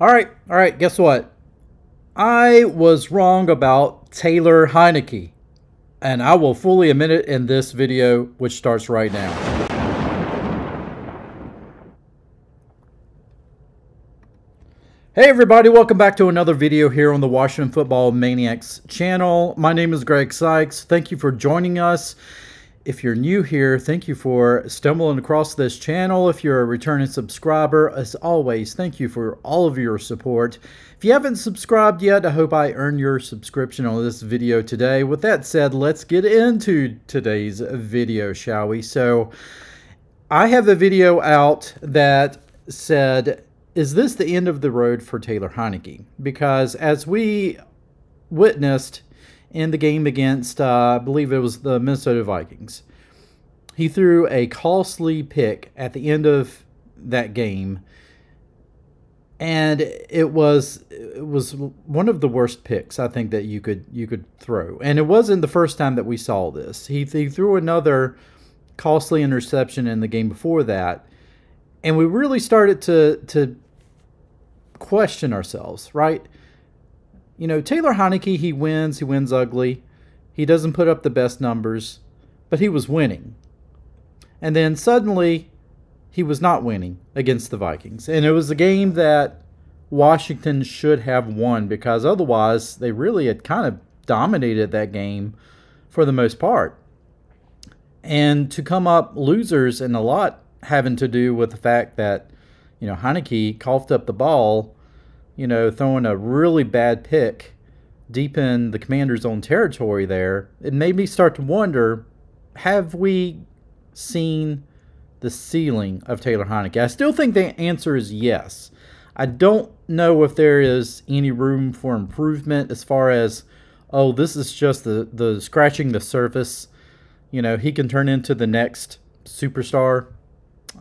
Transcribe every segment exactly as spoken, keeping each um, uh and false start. All right, all right, guess what? I was wrong about Taylor Heinicke, and I will fully admit it in this video, which starts right now. Hey everybody, welcome back to another video here on the Washington Football Maniacs channel. My name is Greg Sykes. Thank you for joining us. If you're new here, thank you for stumbling across this channel. If you're a returning subscriber, as always, thank you for all of your support. If you haven't subscribed yet, I hope I earn your subscription on this video today. With that said, let's get into today's video, shall we? So, I have a video out that said, is this the end of the road for Taylor Heinicke? Because as we witnessed in the game against, uh, I believe it was the Minnesota Vikings, he threw a costly pick at the end of that game, and it was it was one of the worst picks I think that you could you could throw. And it wasn't the first time that we saw this. He, he threw another costly interception in the game before that, and we really started to to. question ourselves, right? You know, Taylor Heinicke, he wins, he wins ugly. He doesn't put up the best numbers, but he was winning. And then suddenly, he was not winning against the Vikings. And it was a game that Washington should have won, because otherwise, they really had kind of dominated that game for the most part. And to come up losers in a lot having to do with the fact that, you know, Heinicke coughed up the ball, you know, throwing a really bad pick deep in the Commanders' own territory there. It made me start to wonder, have we seen the ceiling of Taylor Heinicke? I still think the answer is yes. I don't know if there is any room for improvement as far as, oh, this is just the, the scratching the surface. You know, he can turn into the next superstar.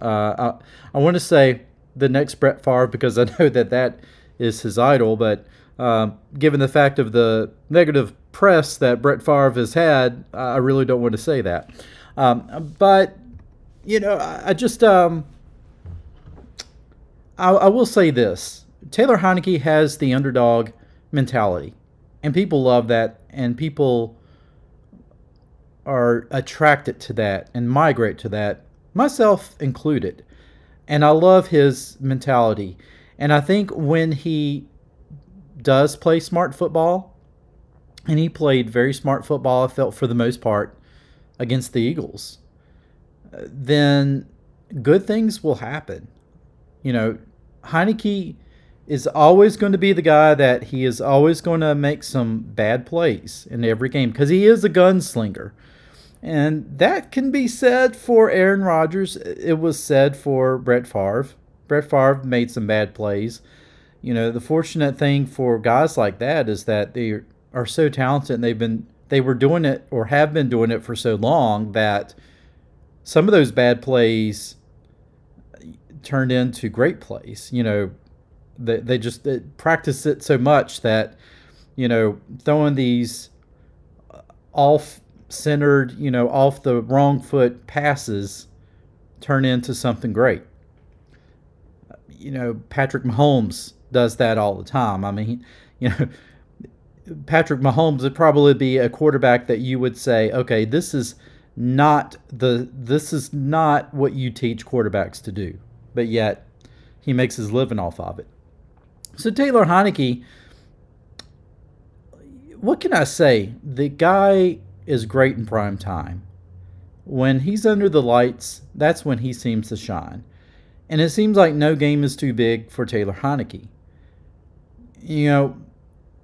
Uh, I, I want to say the next Brett Favre, because I know that that is his idol, but uh, given the fact of the negative press that Brett Favre has had, I really don't want to say that. Um, but, you know, I, I just, um, I, I will say this. Taylor Heinicke has the underdog mentality, and people love that, and people are attracted to that and migrate to that, myself included. And I love his mentality. And I think when he does play smart football, and he played very smart football, I felt, for the most part, against the Eagles, then good things will happen. You know, Heinicke is always going to be the guy that he is always going to make some bad plays in every game, because he is a gunslinger. And that can be said for Aaron Rodgers. It was said for Brett Favre. Brett Favre made some bad plays. You know, the fortunate thing for guys like that is that they are so talented, and they've been, they were doing it or have been doing it for so long, that some of those bad plays turned into great plays. You know, they, they just they practice it so much that, you know, throwing these off centered, you know, off the wrong foot passes turn into something great. You know, Patrick Mahomes does that all the time. I mean, you know, Patrick Mahomes would probably be a quarterback that you would say, okay, this is not the, this is not what you teach quarterbacks to do, but yet he makes his living off of it. So Taylor Heinicke, what can I say? The guy is great in prime time. When he's under the lights, that's when he seems to shine. And it seems like no game is too big for Taylor Heinicke. You know,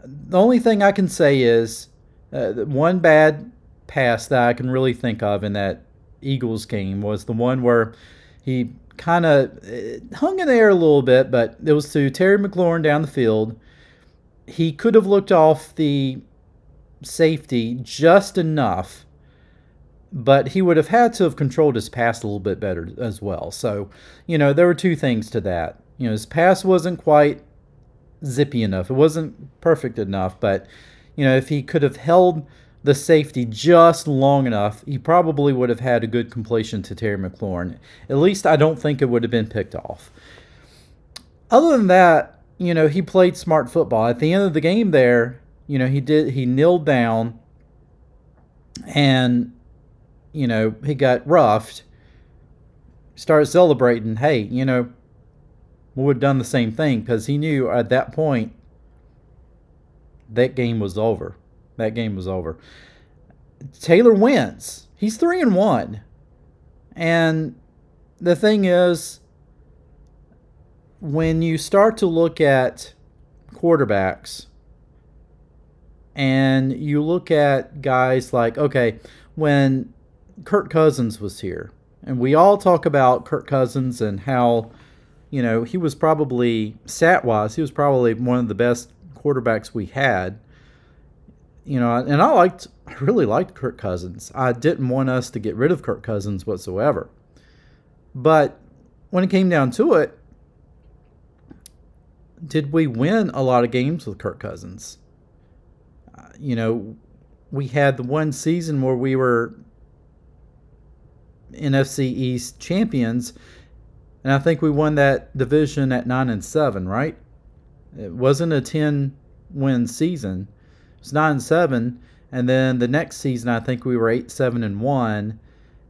the only thing I can say is uh, one bad pass that I can really think of in that Eagles game was the one where he kind of hung in the air a little bit, but it was to Terry McLaurin down the field. He could have looked off the safety just enough, but he would have had to have controlled his pass a little bit better as well. So, you know, there were two things to that. You know, his pass wasn't quite zippy enough. It wasn't perfect enough, but, you know, if he could have held the safety just long enough, he probably would have had a good completion to Terry McLaurin. At least I don't think it would have been picked off. Other than that, you know, he played smart football. At the end of the game there, you know, he did, he kneeled down and, you know, he got roughed, started celebrating. Hey, you know, we would have done the same thing, because he knew at that point that game was over. That game was over. Taylor Wentz, he's three and one. And the thing is, when you start to look at quarterbacks and you look at guys like, okay, when Kirk Cousins was here, and we all talk about Kirk Cousins and how, you know, he was probably, stat-wise, he was probably one of the best quarterbacks we had. You know, and I liked, I really liked Kirk Cousins. I didn't want us to get rid of Kirk Cousins whatsoever. But when it came down to it, did we win a lot of games with Kirk Cousins? Uh, you know, we had the one season where we were N F C East champions, and I think we won that division at nine and seven, right? It wasn't a ten-win season. It was nine and seven, and then the next season I think we were eight seven and one,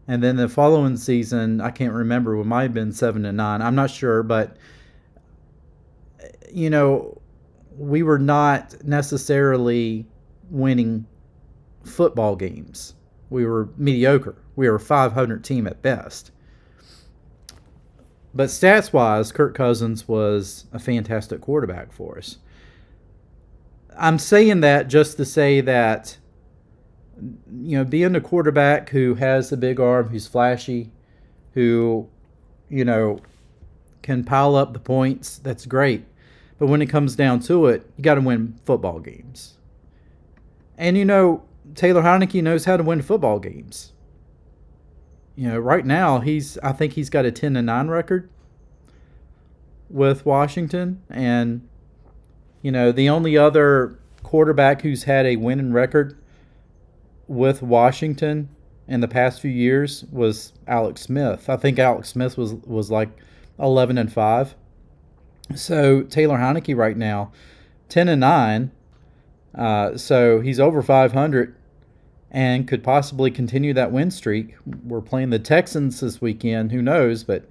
and then the following season I can't remember, it might have been seven and nine. I'm not sure, but you know, we were not necessarily winning football games. We were mediocre. We were a five hundred team at best. But stats-wise, Kirk Cousins was a fantastic quarterback for us. I'm saying that just to say that, you know, being a quarterback who has the big arm, who's flashy, who, you know, can pile up the points, that's great. But when it comes down to it, you got to win football games. And, you know, Taylor Heinicke knows how to win football games. You know, right now, he's, I think he's got a ten and nine record with Washington, and you know, the only other quarterback who's had a winning record with Washington in the past few years was Alex Smith. I think Alex Smith was was like eleven and five. So Taylor Heinicke right now, ten and nine. Uh, so he's over five hundred and could possibly continue that win streak. We're playing the Texans this weekend. Who knows? But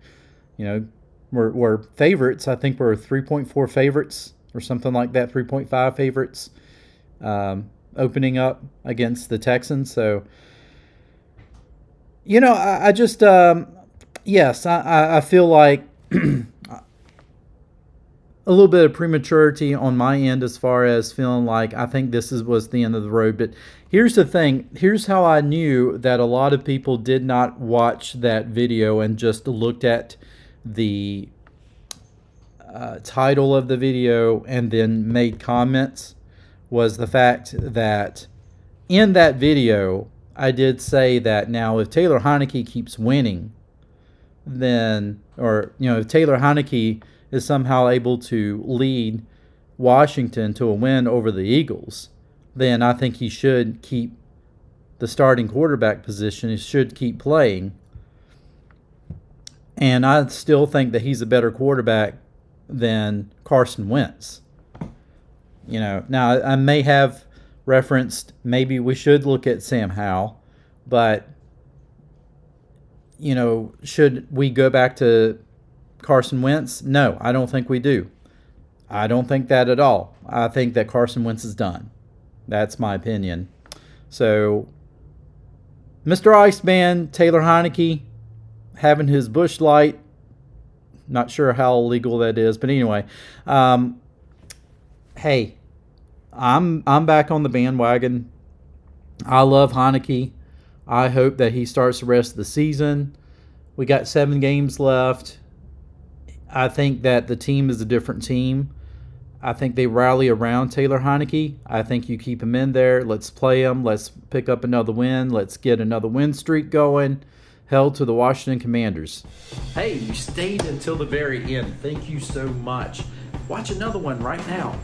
you know, we're we're favorites. I think we're three point four favorites, or something like that, three point five favorites, um, opening up against the Texans. So, you know, I, I just, um, yes, I, I feel like a little bit of prematurity on my end as far as feeling like I think this is, was the end of the road. But here's the thing. Here's how I knew that a lot of people did not watch that video and just looked at the Uh, title of the video and then made comments, was the fact that in that video I did say that, now if Taylor Heinicke keeps winning, then, or you know, if Taylor Heinicke is somehow able to lead Washington to a win over the Eagles, then I think he should keep the starting quarterback position. He should keep playing, and I still think that he's a better quarterback than Carson Wentz. You know, now I may have referenced, maybe we should look at Sam Howell, but you know, should we go back to Carson Wentz? No, I don't think we do. I don't think that at all. I think that Carson Wentz is done. That's my opinion. So, Mister Iceman, Taylor Heinicke, having his bush light, not sure how illegal that is, but anyway, um, hey, I'm I'm back on the bandwagon. I love Heinicke. I hope that he starts the rest of the season. We got seven games left. I think that the team is a different team. I think they rally around Taylor Heinicke. I think you keep him in there. Let's play him. Let's pick up another win. Let's get another win streak going. Held to the Washington Commanders. Hey, you stayed until the very end. Thank you so much. Watch another one right now.